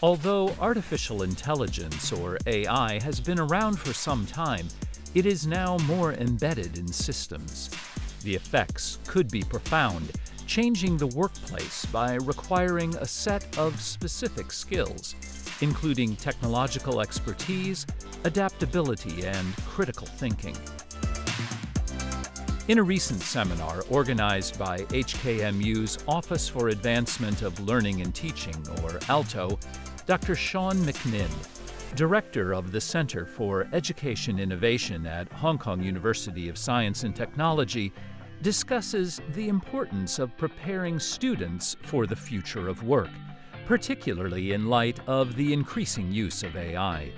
Although artificial intelligence, or AI, has been around for some time, it is now more embedded in systems. The effects could be profound, changing the workplace by requiring a set of specific skills, including technological expertise, adaptability, and critical thinking. In a recent seminar organized by HKMU's Office for Advancement of Learning and Teaching, or ALTO, Dr. Sean McMinn, Director of the Centre for Education Innovation at Hong Kong University of Science and Technology, discusses the importance of preparing students for the future of work, particularly in light of the increasing use of AI.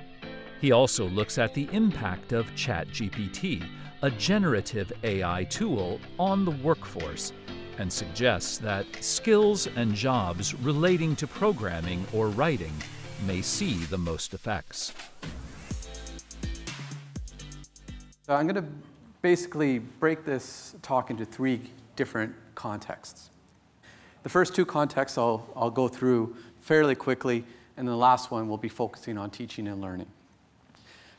He also looks at the impact of ChatGPT, a generative AI tool, on the workforce, and suggests that skills and jobs relating to programming or writing may see the most effects. So I'm going to basically break this talk into three different contexts. The first two contexts I'll go through fairly quickly, and the last one will be focusing on teaching and learning.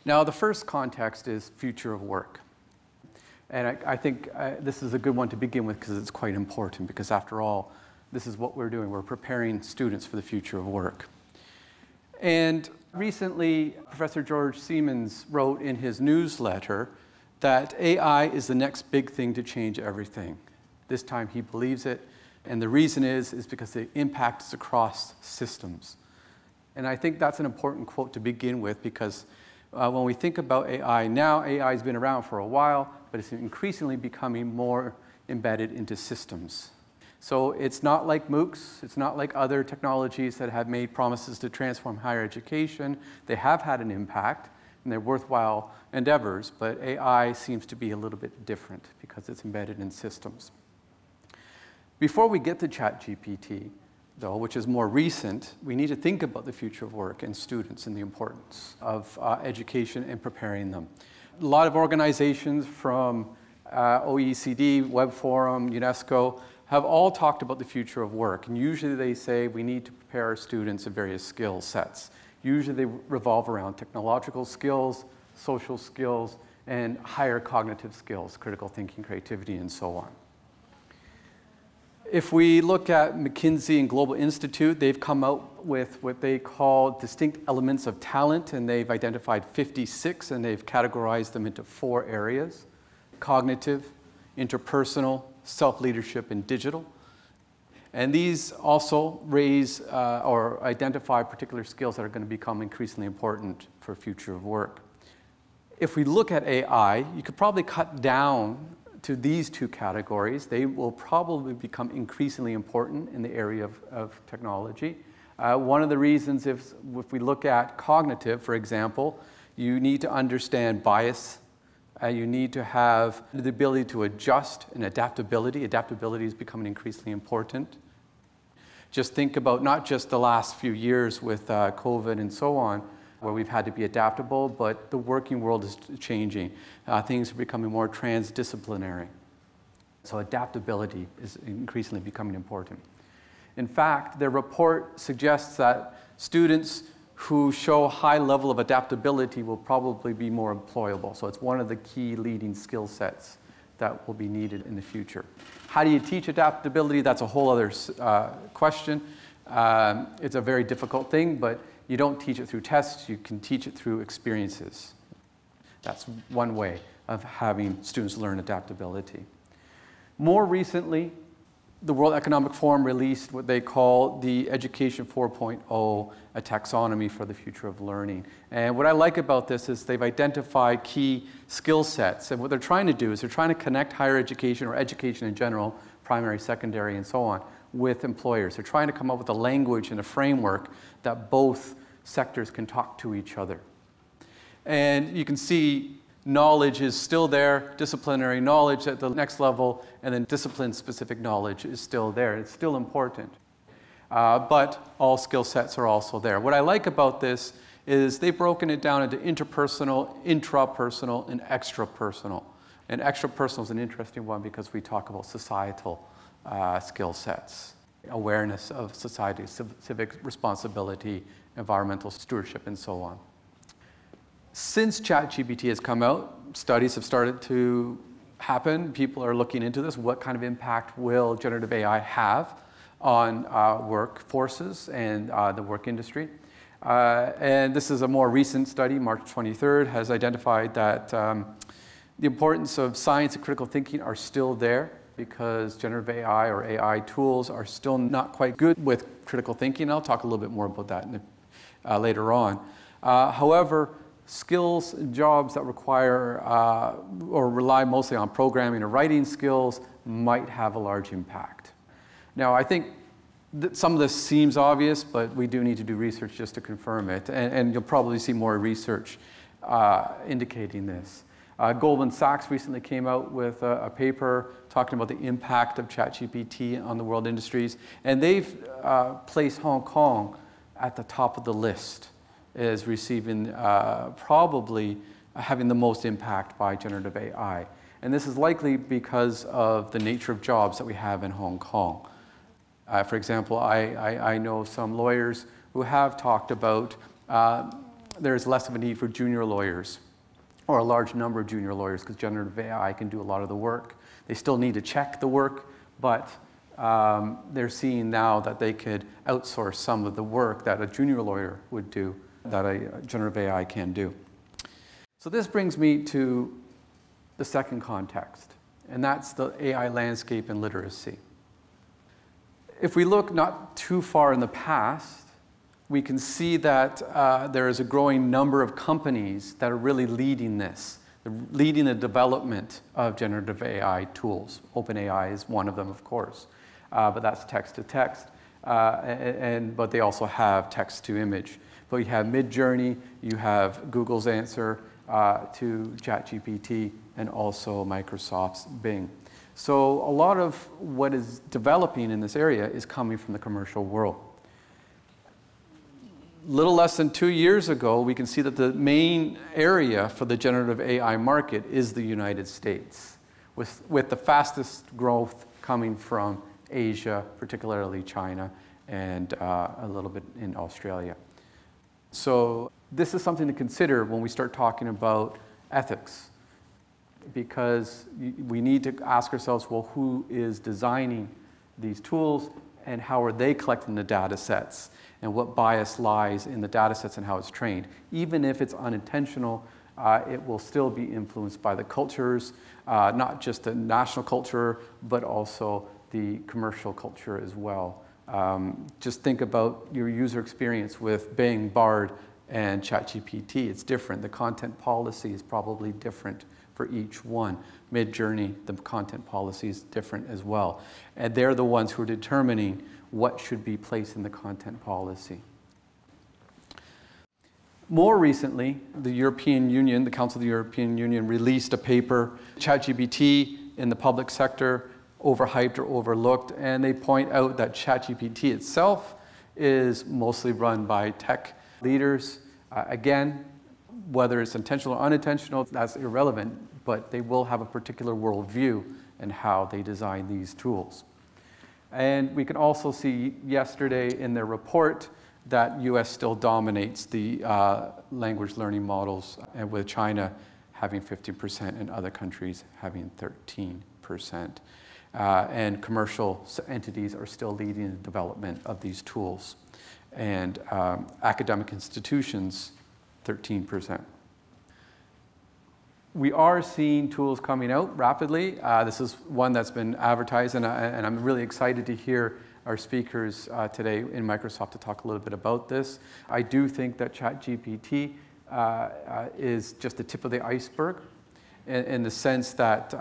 Now, the first context is future of work. And I think this is a good one to begin with because it's quite important, because after all, this is what we're doing. We're preparing students for the future of work. And recently, Professor George Siemens wrote in his newsletter that AI is the next big thing to change everything. This time he believes it, and the reason is because the impact is across systems. And I think that's an important quote to begin with, because when we think about AI now, AI has been around for a while, but it's increasingly becoming more embedded into systems. So it's not like MOOCs, it's not like other technologies that have made promises to transform higher education. They have had an impact, and they're worthwhile endeavors, but AI seems to be a little bit different because it's embedded in systems. Before we get to ChatGPT, though, which is more recent, we need to think about the future of work and students and the importance of education and preparing them. A lot of organizations from OECD, Web Forum, UNESCO, have all talked about the future of work. And usually they say we need to prepare our students in various skill sets. Usually they revolve around technological skills, social skills, and higher cognitive skills, critical thinking, creativity, and so on. If we look at McKinsey and Global Institute, they've come out with what they call distinct elements of talent, and they've identified 56, and they've categorized them into four areas: cognitive, interpersonal, self-leadership, and digital. And these also raise or identify particular skills that are going to become increasingly important for future of work. If we look at AI, you could probably cut down to these two categories. They will probably become increasingly important in the area of technology. One of the reasons, if we look at cognitive, for example, you need to understand bias. You need to have the ability to adjust and adaptability. Adaptability is becoming increasingly important. Just think about not just the last few years with COVID and so on, where we've had to be adaptable, but the working world is changing. Things are becoming more transdisciplinary. So adaptability is increasingly becoming important. In fact, their report suggests that students who show high level of adaptability will probably be more employable. So it's one of the key leading skill sets that will be needed in the future. How do you teach adaptability? That's a whole other question. It's a very difficult thing, but you don't teach it through tests, you can teach it through experiences. That's one way of having students learn adaptability. More recently, the World Economic Forum released what they call the Education 4.0, a taxonomy for the future of learning. And what I like about this is they've identified key skill sets. And what they're trying to do is they're trying to connect higher education, or education in general, primary, secondary, and so on, with employers. They're trying to come up with a language and a framework that both sectors can talk to each other. And you can see knowledge is still there, disciplinary knowledge at the next level, and then discipline-specific knowledge is still there. It's still important. But all skill sets are also there. What I like about this is they've broken it down into interpersonal, intrapersonal, and extrapersonal. And extrapersonal is an interesting one because we talk about societal skill sets. awareness of society, civic responsibility, environmental stewardship, and so on. Since ChatGPT has come out, studies have started to happen. People are looking into this. What kind of impact will generative AI have on workforces and the work industry? And this is a more recent study, March 23rd, has identified that the importance of science and critical thinking are still there because generative AI or AI tools are still not quite good with critical thinking. I'll talk a little bit more about that later on. However, skills and jobs that require or rely mostly on programming or writing skills might have a large impact. Now, I think some of this seems obvious, but we do need to do research just to confirm it. And you'll probably see more research indicating this. Goldman Sachs recently came out with a paper talking about the impact of ChatGPT on the world industries. And they've placed Hong Kong at the top of the list as receiving probably having the most impact by generative AI. And this is likely because of the nature of jobs that we have in Hong Kong. For example, I know some lawyers who have talked about there's less of a need for junior lawyers or a large number of junior lawyers because generative AI can do a lot of the work. They still need to check the work, but they're seeing now that they could outsource some of the work that a junior lawyer would do that a generative AI can do. So this brings me to the second context, and that's the AI landscape and literacy. If we look not too far in the past, we can see that there is a growing number of companies that are really leading this, leading the development of generative AI tools. OpenAI is one of them, of course, but that's text-to-text, but they also have text-to-image. But you have Mid Journey, you have Google's answer to ChatGPT, and also Microsoft's Bing. So a lot of what is developing in this area is coming from the commercial world. Little less than 2 years ago, we can see that the main area for the generative AI market is the United States, with the fastest growth coming from Asia, particularly China, and a little bit in Australia. So this is something to consider when we start talking about ethics, because we need to ask ourselves, well, who is designing these tools and how are they collecting the data sets and what bias lies in the data sets and how it's trained. Even if it's unintentional, it will still be influenced by the cultures, not just the national culture, but also the commercial culture as well. Just think about your user experience with Bing, Bard, and ChatGPT. It's different. The content policy is probably different for each one. Mid-Journey, the content policy is different as well. And they're the ones who are determining what should be placed in the content policy. More recently, the European Union, the Council of the European Union, released a paper, ChatGPT in the Public Sector, Overhyped or Overlooked, and they point out that ChatGPT itself is mostly run by tech leaders. Again, whether it's intentional or unintentional, that's irrelevant, but they will have a particular worldview in how they design these tools. And we can also see yesterday in their report that US still dominates the language learning models, and with China having 50% and other countries having 13%. And commercial entities are still leading the development of these tools. And academic institutions, 13%. We are seeing tools coming out rapidly. This is one that's been advertised, and I'm really excited to hear our speakers today in Microsoft to talk a little bit about this. I do think that ChatGPT is just the tip of the iceberg in the sense that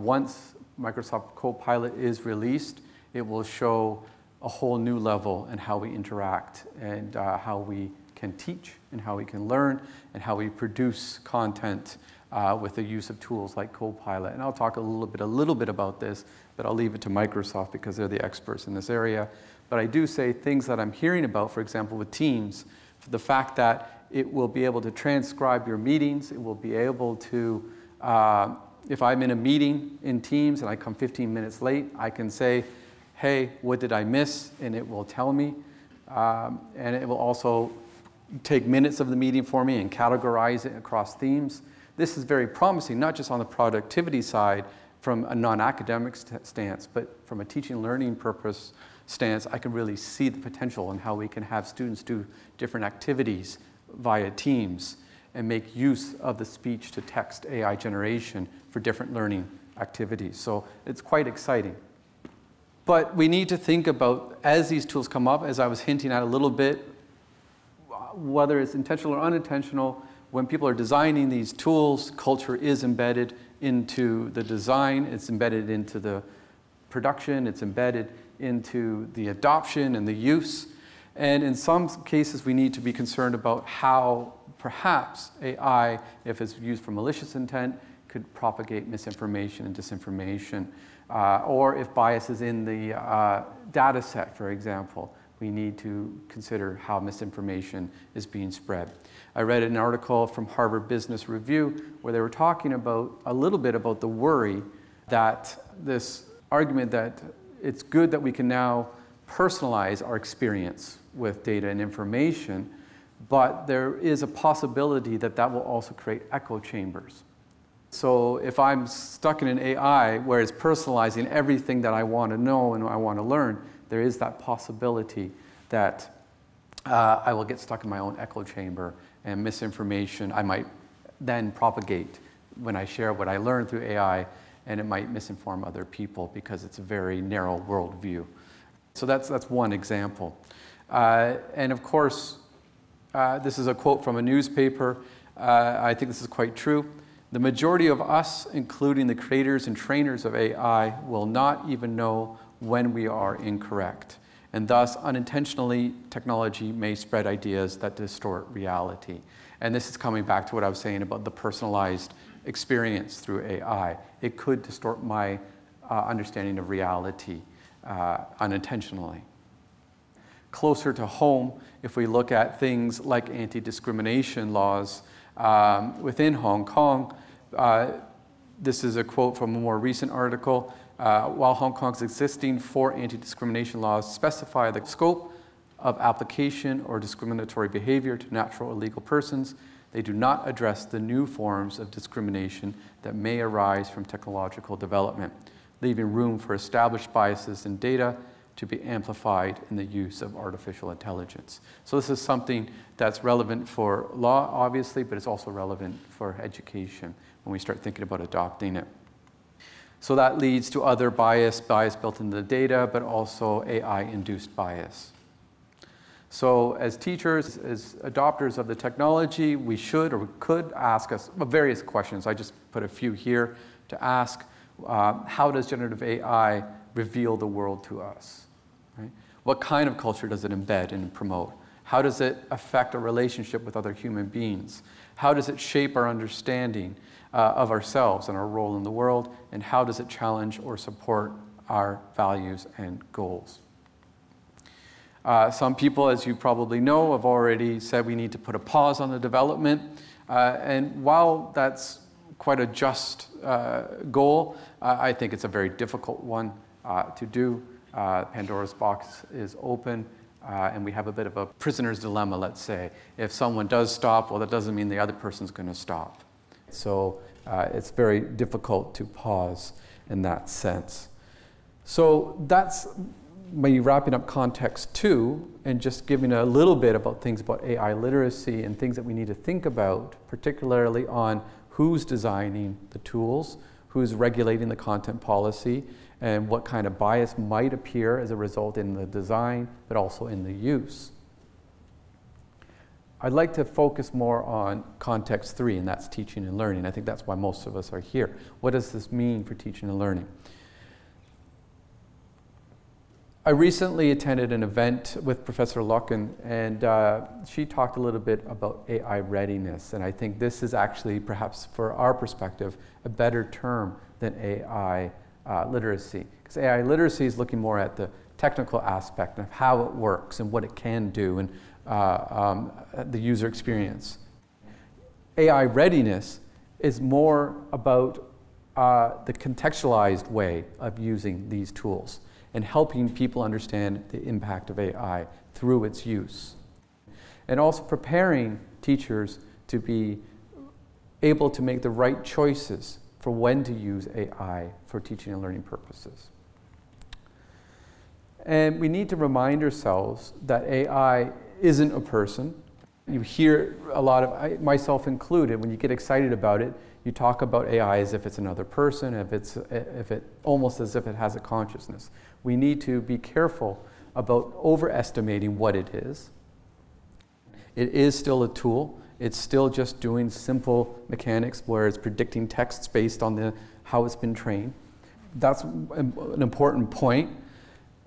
once Microsoft Copilot is released, it will show a whole new level in how we interact and how we can teach and how we can learn and how we produce content with the use of tools like Copilot. And I'll talk a little bit about this, but I'll leave it to Microsoft because they're the experts in this area. But I do say things that I'm hearing about, for example, with Teams, the fact that it will be able to transcribe your meetings, it will be able to if I'm in a meeting in Teams and I come 15 minutes late, I can say, hey, what did I miss? And it will tell me. And it will also take minutes of the meeting for me and categorize it across themes. This is very promising, not just on the productivity side from a non-academic stance, but from a teaching learning purpose stance, I can really see the potential in how we can have students do different activities via Teams and make use of the speech-to-text AI generation for different learning activities. So it's quite exciting. But we need to think about, as these tools come up, as I was hinting at a little bit, whether it's intentional or unintentional, when people are designing these tools, culture is embedded into the design, it's embedded into the production, it's embedded into the adoption and the use. And in some cases, we need to be concerned about how perhaps AI, if it's used for malicious intent, could propagate misinformation and disinformation. Or if bias is in the data set, for example, we need to consider how misinformation is being spread. I read an article from Harvard Business Review where they were talking about a little bit about the worry that this argument that it's good that we can now personalize our experience with data and information, but there is a possibility that that will also create echo chambers. So if I'm stuck in an AI where it's personalizing everything that I want to know and I want to learn, there is that possibility that I will get stuck in my own echo chamber and misinformation I might then propagate when I share what I learn through AI, and it might misinform other people because it's a very narrow worldview. So that's one example. And of course, this is a quote from a newspaper. I think this is quite true. The majority of us, including the creators and trainers of AI, will not even know when we are incorrect. And thus, unintentionally, technology may spread ideas that distort reality. And this is coming back to what I was saying about the personalized experience through AI. It could distort my understanding of reality unintentionally. Closer to home, if we look at things like anti-discrimination laws within Hong Kong, this is a quote from a more recent article. While Hong Kong's existing 4 anti-discrimination laws specify the scope of application or discriminatory behavior to natural or legal persons, they do not address the new forms of discrimination that may arise from technological development, leaving room for established biases in data to be amplified in the use of artificial intelligence. So this is something that's relevant for law, obviously, but it's also relevant for education when we start thinking about adopting it. So that leads to other bias built into the data, but also AI-induced bias. So as teachers, as adopters of the technology, we should or we could ask us various questions. I just put a few here to ask, how does generative AI reveal the world to us? Right? What kind of culture does it embed and promote? How does it affect our relationship with other human beings? How does it shape our understanding of ourselves and our role in the world? And how does it challenge or support our values and goals? Some people, as you probably know, have already said we need to put a pause on the development. And while that's quite a just goal, I think it's a very difficult one to do. Pandora's box is open. And we have a bit of a prisoner's dilemma, let's say. If someone does stop, well, that doesn't mean the other person's going to stop. So it's very difficult to pause in that sense. So that's me wrapping up context two and just giving a little bit about things about AI literacy and things that we need to think about, particularly on who's designing the tools, who's regulating the content policy, and what kind of bias might appear as a result in the design, but also in the use. I'd like to focus more on context three, and that's teaching and learning. I think that's why most of us are here. What does this mean for teaching and learning? I recently attended an event with Professor Lucken, and she talked a little bit about AI readiness. And I think this is actually, perhaps for our perspective, a better term than AI literacy, because AI literacy is looking more at the technical aspect of how it works and what it can do and the user experience. AI readiness is more about the contextualized way of using these tools and helping people understand the impact of AI through its use. And also preparing teachers to be able to make the right choices for when to use AI for teaching and learning purposes. And we need to remind ourselves that AI isn't a person. You hear a lot of, myself included, when you get excited about it, you talk about AI as if it's another person, almost as if it has a consciousness. We need to be careful about overestimating what it is. It is still a tool. It's still just doing simple mechanics where it's predicting texts based on how it's been trained. That's an important point.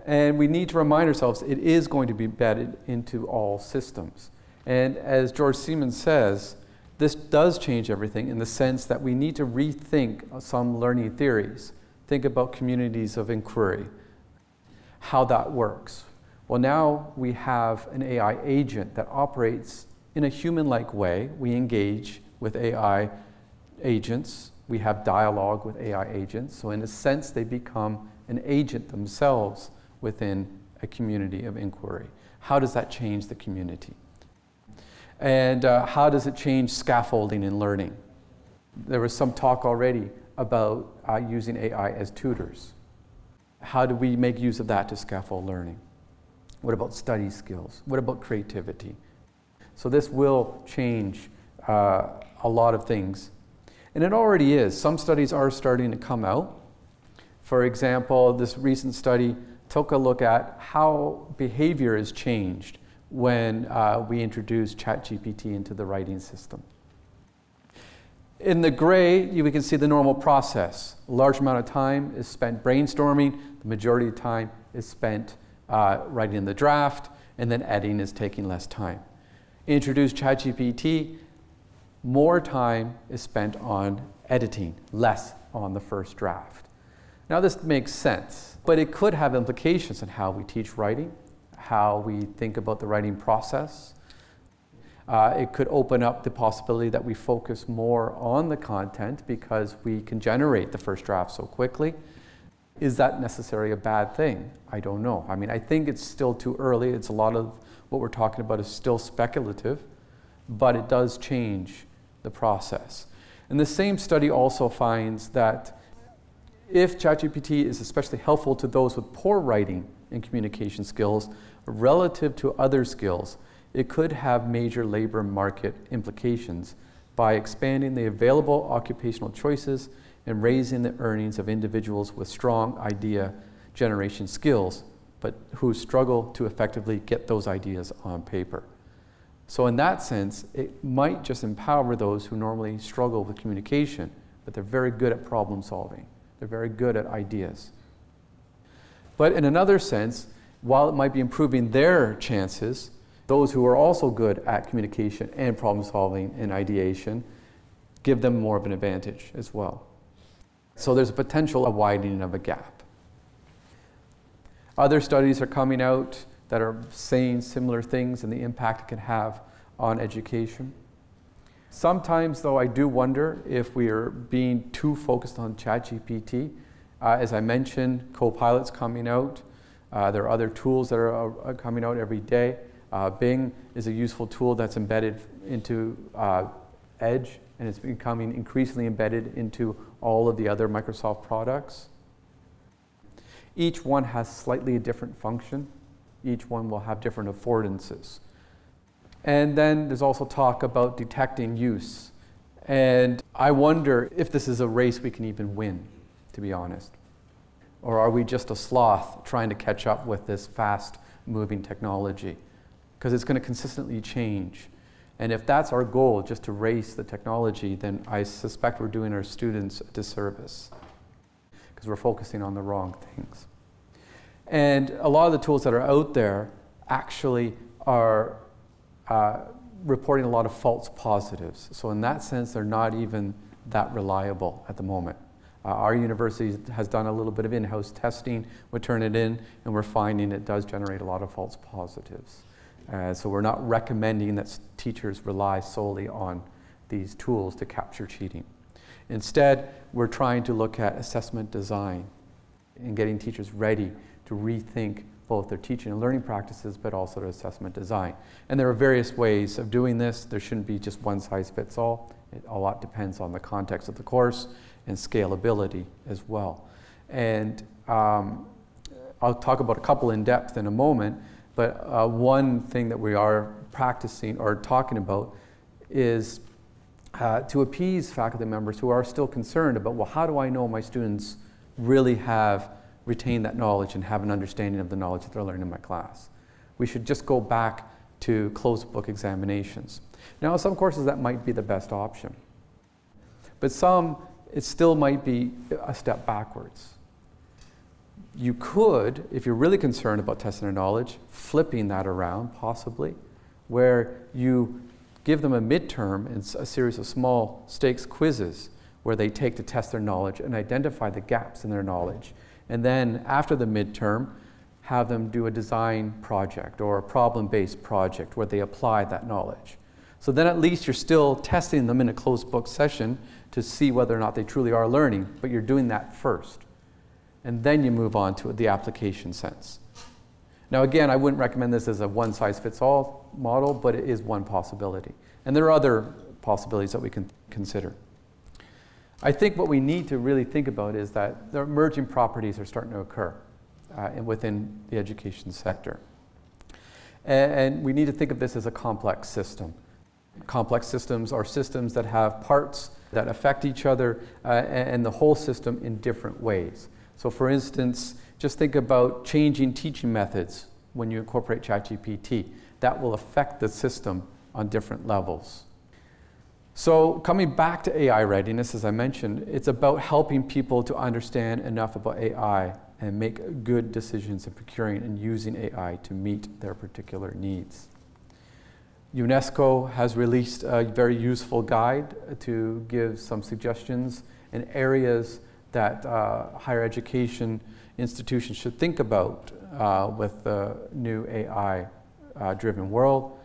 And we need to remind ourselves it is going to be embedded into all systems. And as George Siemens says, this does change everything in the sense that we need to rethink some learning theories. Think about communities of inquiry, how that works. Well, now we have an AI agent that operates in a human-like way. We engage with AI agents. We have dialogue with AI agents. So in a sense, they become an agent themselves within a community of inquiry. How does that change the community? And how does it change scaffolding in learning? There was some talk already about using AI as tutors. How do we make use of that to scaffold learning? What about study skills? What about creativity? So this will change a lot of things. And it already is. Some studies are starting to come out. For example, this recent study took a look at how behavior is changed when we introduce ChatGPT into the writing system. In the gray, we can see the normal process. A large amount of time is spent brainstorming. The majority of time is spent writing the draft, and then editing is taking less time. Introduce ChatGPT, more time is spent on editing, less on the first draft. Now this makes sense, but it could have implications on how we teach writing, how we think about the writing process. It could open up the possibility that we focus more on the content because we can generate the first draft so quickly. Is that necessarily a bad thing? I don't know. I mean, I think it's still too early. It's a lot of what we're talking about is still speculative, but it does change the process. And the same study also finds that if ChatGPT is especially helpful to those with poor writing and communication skills relative to other skills, it could have major labor market implications by expanding the available occupational choices and raising the earnings of individuals with strong idea generation skills, but who struggle to effectively get those ideas on paper. So in that sense, it might just empower those who normally struggle with communication, but they're very good at problem solving. They're very good at ideas. But in another sense, while it might be improving their chances, those who are also good at communication and problem solving and ideation give them more of an advantage as well. So there's a potential of widening of a gap. Other studies are coming out that are saying similar things and the impact it can have on education. Sometimes, though, I do wonder if we are being too focused on ChatGPT. As I mentioned, Copilot's coming out. There are other tools that are coming out every day. Bing is a useful tool that's embedded into Edge, and it's becoming increasingly embedded into all of the other Microsoft products. Each one has slightly a different function. Each one will have different affordances. And then there's also talk about detecting use. And I wonder if this is a race we can even win, to be honest. Or are we just a sloth trying to catch up with this fast-moving technology? Because it's going to consistently change. And if that's our goal, just to race the technology, then I suspect we're doing our students a disservice because we're focusing on the wrong things. And a lot of the tools that are out there actually are reporting a lot of false positives. So in that sense, they're not even that reliable at the moment. Our university has done a little bit of in-house testing. We turn it in, and we're finding it does generate a lot of false positives. So we're not recommending that teachers rely solely on these tools to capture cheating. Instead, we're trying to look at assessment design and getting teachers ready to rethink both their teaching and learning practices, but also their assessment design. And there are various ways of doing this. There shouldn't be just one size fits all. It a lot depends on the context of the course and scalability as well. And I'll talk about a couple in depth in a moment, but one thing that we are practicing or talking about is to appease faculty members who are still concerned about, well, how do I know my students really have retained that knowledge and have an understanding of the knowledge that they're learning in my class? We should just go back to closed book examinations. Now, in some courses that might be the best option, but some it still might be a step backwards. You could, if you're really concerned about testing their knowledge, flipping that around possibly, where you give them a midterm and a series of small stakes quizzes where they take to test their knowledge and identify the gaps in their knowledge. And then after the midterm, have them do a design project or a problem-based project where they apply that knowledge. So then at least you're still testing them in a closed book session to see whether or not they truly are learning, but you're doing that first. And then you move on to the application sense. Now again, I wouldn't recommend this as a one-size-fits-all model, but it is one possibility. And there are other possibilities that we can consider. I think what we need to really think about is that the emerging properties are starting to occur within the education sector. And we need to think of this as a complex system. Complex systems are systems that have parts that affect each other and the whole system in different ways. So for instance, just think about changing teaching methods when you incorporate ChatGPT. That will affect the system on different levels. So coming back to AI readiness, as I mentioned, it's about helping people to understand enough about AI and make good decisions in procuring and using AI to meet their particular needs. UNESCO has released a very useful guide to give some suggestions in areas that higher education institutions should think about with the new AI-driven world.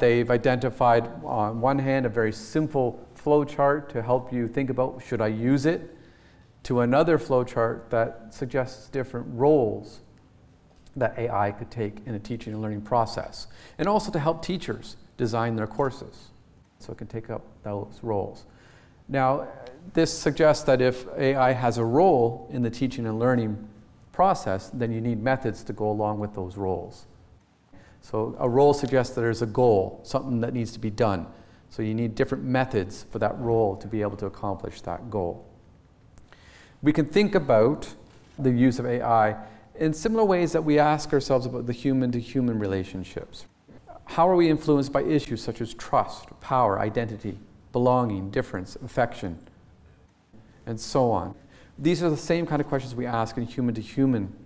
They've identified, on one hand, a very simple flow chart to help you think about, should I use it? To another flow chart that suggests different roles that AI could take in a teaching and learning process. And also to help teachers design their courses so it can take up those roles. Now, this suggests that if AI has a role in the teaching and learning process, then you need methods to go along with those roles. So a role suggests that there's a goal, something that needs to be done. So you need different methods for that role to be able to accomplish that goal. We can think about the use of AI in similar ways that we ask ourselves about the human-to-human relationships. How are we influenced by issues such as trust, power, identity, belonging, difference, affection, and so on? These are the same kind of questions we ask in human-to-human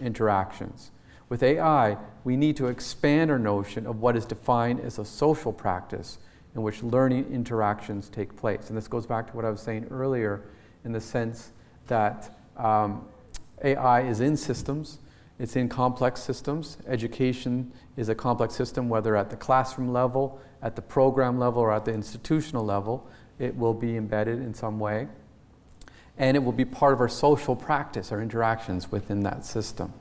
interactions. With AI, we need to expand our notion of what is defined as a social practice in which learning interactions take place. And this goes back to what I was saying earlier in the sense that AI is in systems, it's in complex systems. Education is a complex system, whether at the classroom level, at the program level, or at the institutional level. It will be embedded in some way. And it will be part of our social practice, our interactions within that system.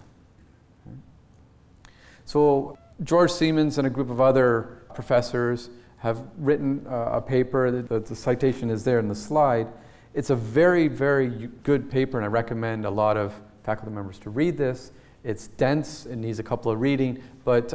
So George Siemens and a group of other professors have written a paper, the citation is there in the slide. It's a very, very good paper, and I recommend a lot of faculty members to read this. It's dense, it needs a couple of reading, but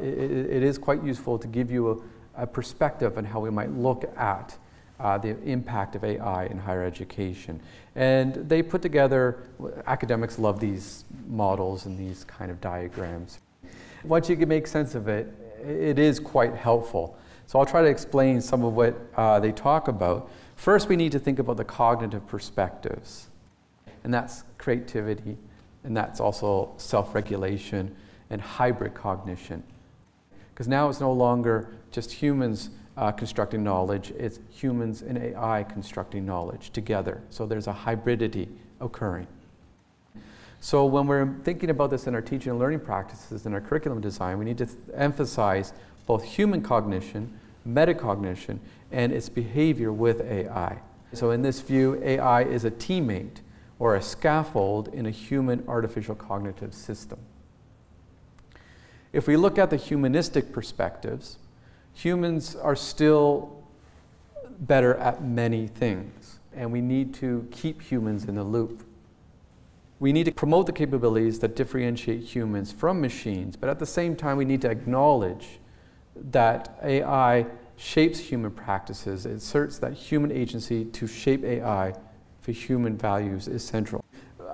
it is quite useful to give you a perspective on how we might look at the impact of AI in higher education. And they put together, academics love these models and these kind of diagrams. Once you can make sense of it, it is quite helpful. So I'll try to explain some of what they talk about. First, we need to think about the cognitive perspectives. And that's creativity, and that's also self-regulation and hybrid cognition. Because now it's no longer just humans constructing knowledge, it's humans and AI constructing knowledge together. So there's a hybridity occurring. So when we're thinking about this in our teaching and learning practices, in our curriculum design, we need to emphasize both human cognition, metacognition, and its behavior with AI. So in this view, AI is a teammate or a scaffold in a human artificial cognitive system. If we look at the humanistic perspectives, humans are still better at many things, and we need to keep humans in the loop. We need to promote the capabilities that differentiate humans from machines, but at the same time, we need to acknowledge that AI shapes human practices. It asserts that human agency to shape AI for human values is central.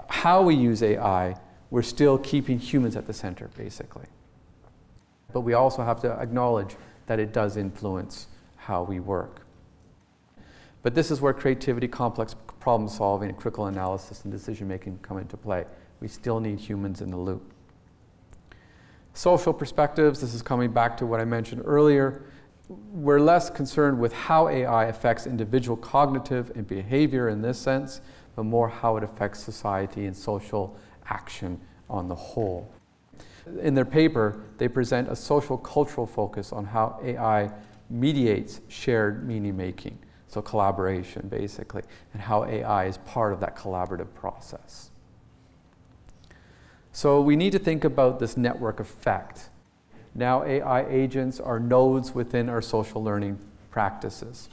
How we use AI, we're still keeping humans at the center, basically. But we also have to acknowledge that it does influence how we work. But this is where creativity, complex problem solving, and critical analysis and decision making come into play. We still need humans in the loop. Social perspectives, this is coming back to what I mentioned earlier. We're less concerned with how AI affects individual cognitive and behavior in this sense, but more how it affects society and social action on the whole. In their paper, they present a social cultural focus on how AI mediates shared meaning making, so collaboration basically, and how AI is part of that collaborative process. So we need to think about this network effect. Now AI agents are nodes within our social learning practices.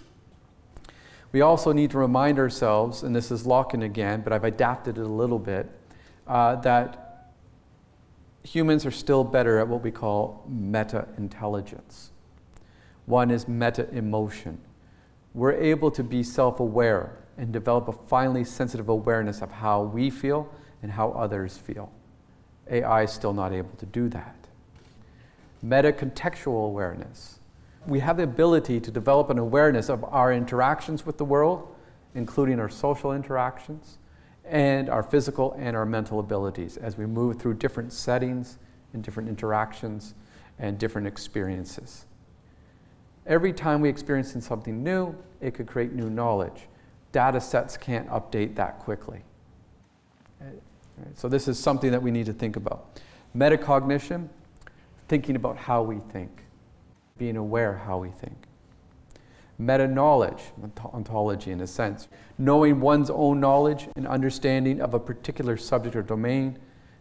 We also need to remind ourselves, and this is Lucken again, but I've adapted it a little bit, that humans are still better at what we call meta-intelligence. One is meta-emotion. We're able to be self-aware and develop a finely sensitive awareness of how we feel and how others feel. AI is still not able to do that. Meta-contextual awareness. We have the ability to develop an awareness of our interactions with the world, including our social interactions, and our physical and our mental abilities as we move through different settings and different interactions and different experiences. Every time we experience something new, it could create new knowledge. Data sets can't update that quickly. So this is something that we need to think about. Metacognition, thinking about how we think, being aware how we think. Meta-knowledge, ontology in a sense, knowing one's own knowledge and understanding of a particular subject or domain.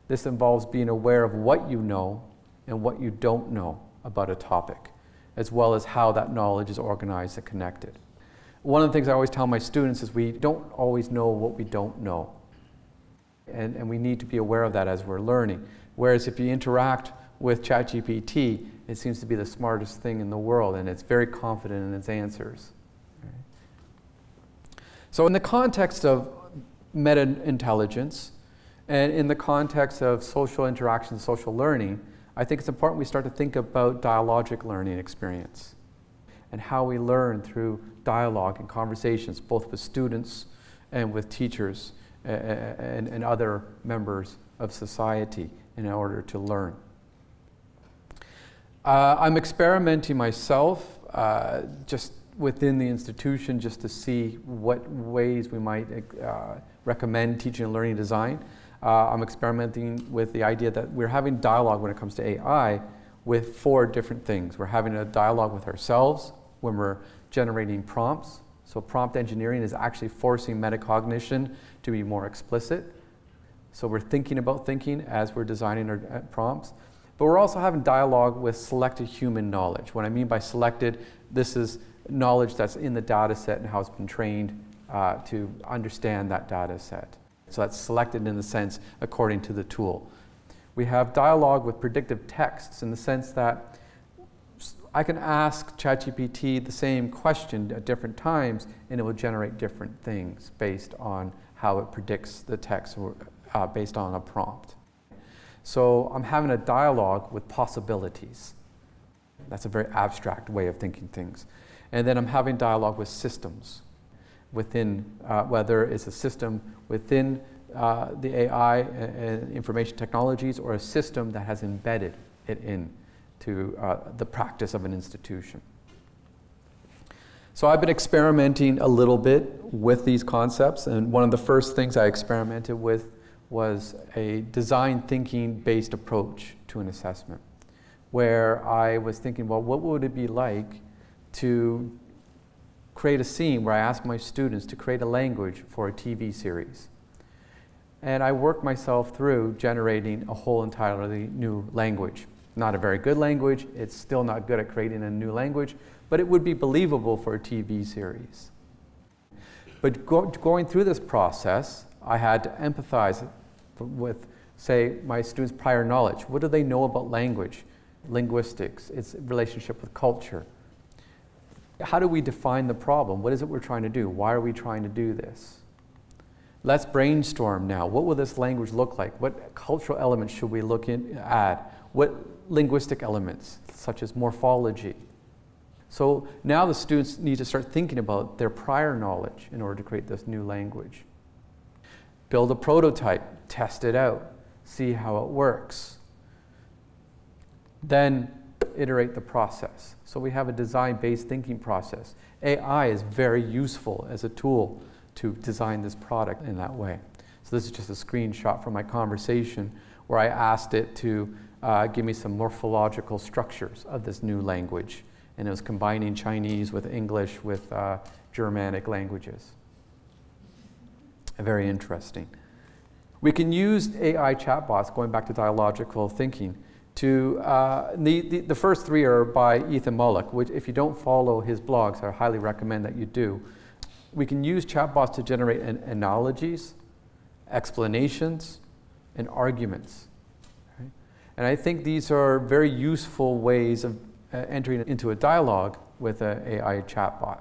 This involves being aware of what you know and what you don't know about a topic, as well as how that knowledge is organized and connected. One of the things I always tell my students is we don't always know what we don't know. And we need to be aware of that as we're learning. Whereas if you interact with ChatGPT, it seems to be the smartest thing in the world, and it's very confident in its answers. Right? So in the context of meta-intelligence, and in the context of social interaction, social learning, I think it's important we start to think about dialogic learning experience and how we learn through dialogue and conversations, both with students and with teachers and other members of society in order to learn. I'm experimenting myself just within the institution just to see what ways we might recommend teaching and learning design. I'm experimenting with the idea that we're having dialogue when it comes to AI with four different things. We're having a dialogue with ourselves when we're generating prompts. So prompt engineering is actually forcing metacognition to be more explicit. So we're thinking about thinking as we're designing our prompts. But we're also having dialogue with selected human knowledge. What I mean by selected, this is knowledge that's in the data set and how it's been trained to understand that data set. So that's selected in the sense according to the tool. We have dialogue with predictive texts in the sense that I can ask ChatGPT the same question at different times and it will generate different things based on how it predicts the text or based on a prompt. So I'm having a dialogue with possibilities. That's a very abstract way of thinking things. And then I'm having dialogue with systems within, whether it's a system within the AI and information technologies or a system that has embedded it into the practice of an institution. So I've been experimenting a little bit with these concepts, and one of the first things I experimented with was a design thinking-based approach to an assessment, where I was thinking, well, what would it be like to create a scene where I asked my students to create a language for a TV series? and I worked myself through generating a whole entirely new language. Not a very good language, it's still not good at creating a new language, but it would be believable for a TV series. But going through this process, I had to empathize with, say, my students' prior knowledge. What do they know about language, linguistics, its relationship with culture? How do we define the problem? What is it we're trying to do? Why are we trying to do this? Let's brainstorm now. What will this language look like? What cultural elements should we look at? What linguistic elements, such as morphology? So now the students need to start thinking about their prior knowledge in order to create this new language. Build a prototype, test it out, see how it works. Then iterate the process. So we have a design-based thinking process. AI is very useful as a tool to design this product in that way. So this is just a screenshot from my conversation where I asked it to give me some morphological structures of this new language. And it was combining Chinese with English with Germanic languages. Very interesting. We can use AI chatbots, going back to dialogical thinking, to the first three are by Ethan Mollick, which if you don't follow his blogs, I highly recommend that you do. We can use chatbots to generate analogies, explanations, and arguments. Right? And I think these are very useful ways of entering into a dialogue with an AI chatbot.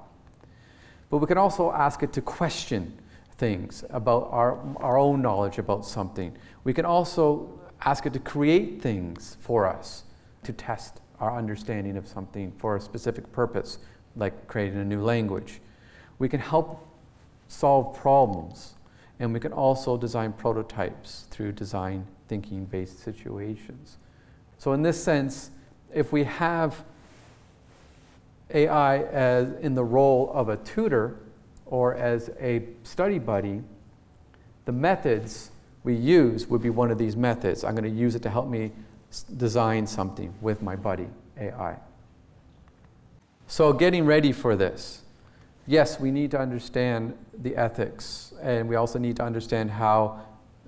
But we can also ask it to question things about our own knowledge about something. We can also ask it to create things for us to test our understanding of something for a specific purpose, like creating a new language. We can help solve problems, and we can also design prototypes through design thinking-based situations. So in this sense, if we have AI as in the role of a tutor or as a study buddy, the methods we use would be one of these methods. I'm going to use it to help me design something with my buddy, AI. So getting ready for this. Yes, we need to understand the ethics, and we also need to understand how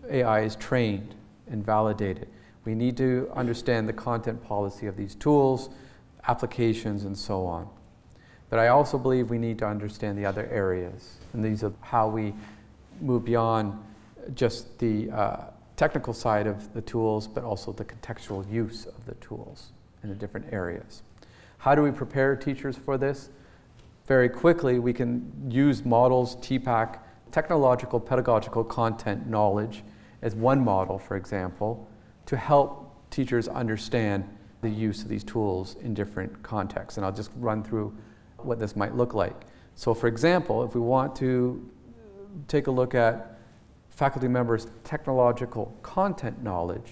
AI is trained and validated. We need to understand the content policy of these tools, applications, and so on. But I also believe we need to understand the other areas, and these are how we move beyond just the technical side of the tools, but also the contextual use of the tools in the different areas. How do we prepare teachers for this? Very quickly, we can use models, TPACK, technological pedagogical content knowledge, as one model, for example, to help teachers understand the use of these tools in different contexts. And I'll just run through what this might look like. So for example, if we want to take a look at faculty members' technological content knowledge,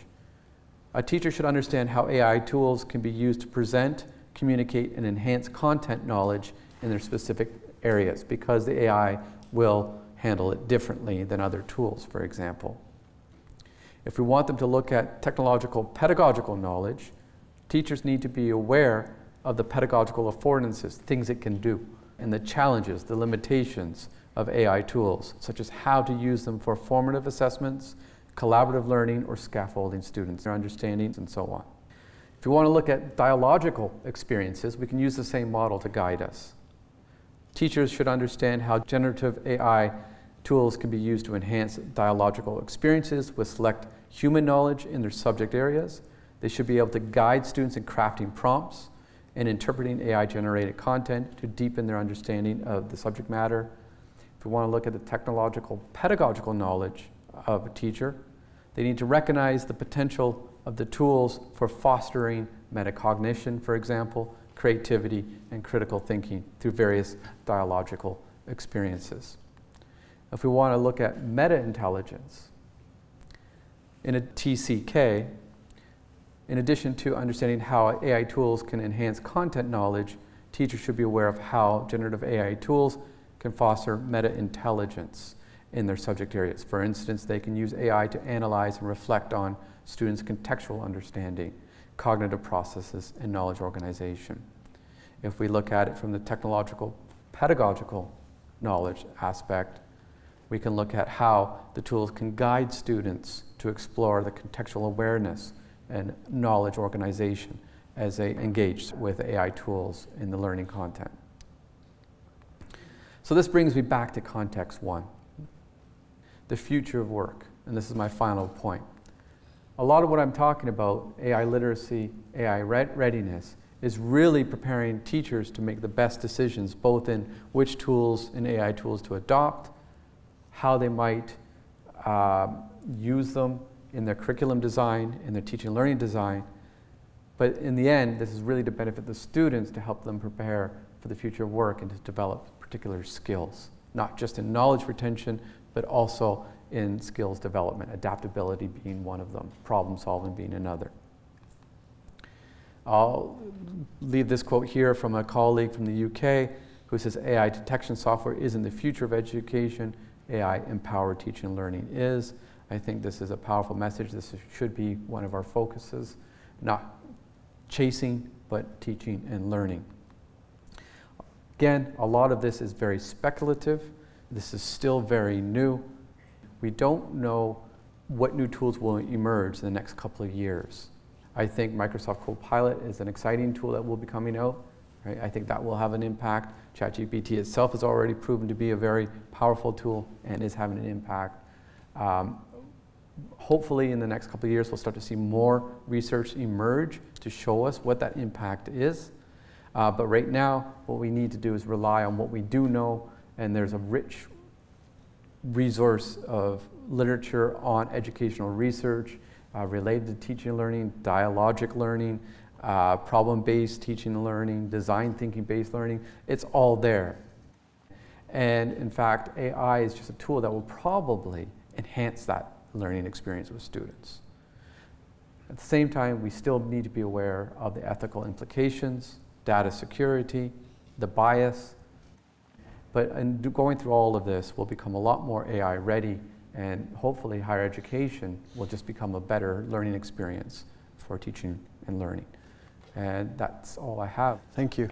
a teacher should understand how AI tools can be used to present, communicate, and enhance content knowledge in their specific areas, because the AI will handle it differently than other tools, for example. If we want them to look at technological pedagogical knowledge, teachers need to be aware of the pedagogical affordances, things it can do, and the challenges, the limitations of AI tools, such as how to use them for formative assessments, collaborative learning, or scaffolding students, their understandings, and so on. If we want to look at dialogical experiences, we can use the same model to guide us. Teachers should understand how generative AI tools can be used to enhance dialogical experiences with select human knowledge in their subject areas. They should be able to guide students in crafting prompts and interpreting AI-generated content to deepen their understanding of the subject matter. If we want to look at the technological pedagogical knowledge of a teacher, they need to recognize the potential of the tools for fostering metacognition, for example, creativity, and critical thinking through various dialogical experiences. If we want to look at meta-intelligence, in a TCK, in addition to understanding how AI tools can enhance content knowledge, teachers should be aware of how generative AI tools can foster meta-intelligence in their subject areas. For instance, they can use AI to analyze and reflect on students' contextual understanding, cognitive processes, and knowledge organization. If we look at it from the technological, pedagogical knowledge aspect, we can look at how the tools can guide students to explore the contextual awareness and knowledge organization as they engage with AI tools in the learning content. So this brings me back to context one, the future of work. And this is my final point. A lot of what I'm talking about, AI literacy, AI readiness, is really preparing teachers to make the best decisions, both in which tools and AI tools to adopt, how they might use them in their curriculum design, in their teaching and learning design. But in the end, this is really to benefit the students, to help them prepare for the future of work and to develop particular skills, not just in knowledge retention, but also in skills development, adaptability being one of them, problem solving being another. I'll leave this quote here from a colleague from the UK who says, AI detection software isn't the future of education, AI empowered teaching and learning is. I think this is a powerful message. This should be one of our focuses, not chasing, but teaching and learning. Again, a lot of this is very speculative. This is still very new. We don't know what new tools will emerge in the next couple of years. I think Microsoft Copilot is an exciting tool that will be coming out. Right? I think that will have an impact. ChatGPT itself has already proven to be a very powerful tool and is having an impact. Hopefully in the next couple of years we'll start to see more research emerge to show us what that impact is. But right now what we need to do is rely on what we do know, and there's a rich resource of literature on educational research related to teaching and learning, dialogic learning, problem-based teaching and learning, design thinking-based learning. It's all there. And in fact, AI is just a tool that will probably enhance that learning experience with students. At the same time, we still need to be aware of the ethical implications, data security, the bias. But in going through all of this, we'll become a lot more AI ready, and hopefully higher education will just become a better learning experience for teaching and learning. And that's all I have. Thank you.